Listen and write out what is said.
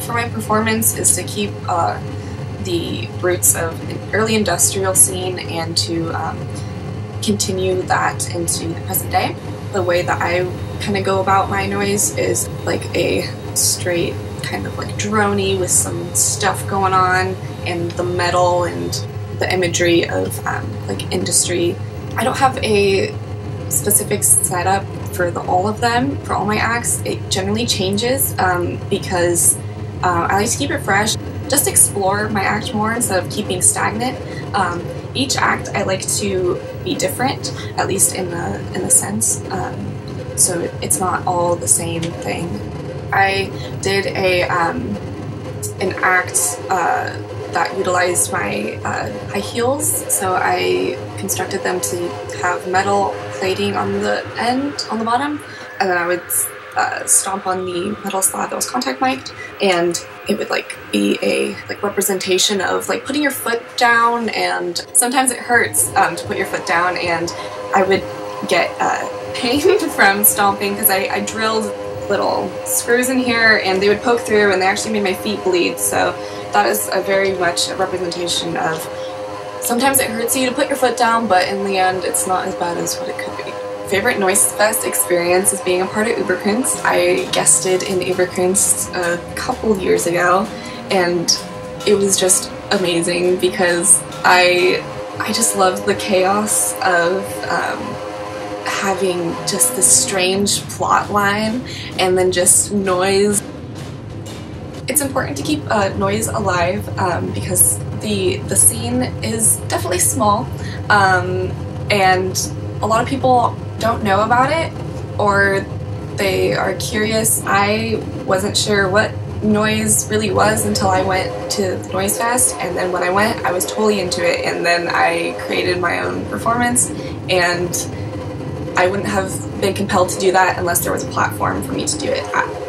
for my performance is to keep the roots of the early industrial scene and to continue that into the present day. The way that I kind of go about my noise is like a straight kind of like droney with some stuff going on and the metal and the imagery of like industry. I don't have a specific setup for all of them, for all my acts. It generally changes because I like to keep it fresh, just explore my act more instead of keeping stagnant. Each act I like to be different, at least in the sense, so it's not all the same thing. I did an act that utilized my high heels, so I constructed them to have metal plating on the end, on the bottom, and then I would stomp on the metal slab that was contact mic'd, and it would like be a like representation of like putting your foot down, and sometimes it hurts to put your foot down, and I would get pain from stomping because I drilled little screws in here and they would poke through and they actually made my feet bleed. So that is a very much a representation of sometimes it hurts you to put your foot down, but in the end it's not as bad as what it could be. Favorite Noise Fest experience is being a part of Uberkrinst. I guested in Uberkrinst a couple years ago and it was just amazing because I just loved the chaos of having just this strange plot line and then just noise. It's important to keep noise alive because the scene is definitely small and a lot of people don't know about it or they are curious. I wasn't sure what noise really was until I went to the Noise Fest, and then when I went I was totally into it, and then I created my own performance, and I wouldn't have been compelled to do that unless there was a platform for me to do it at.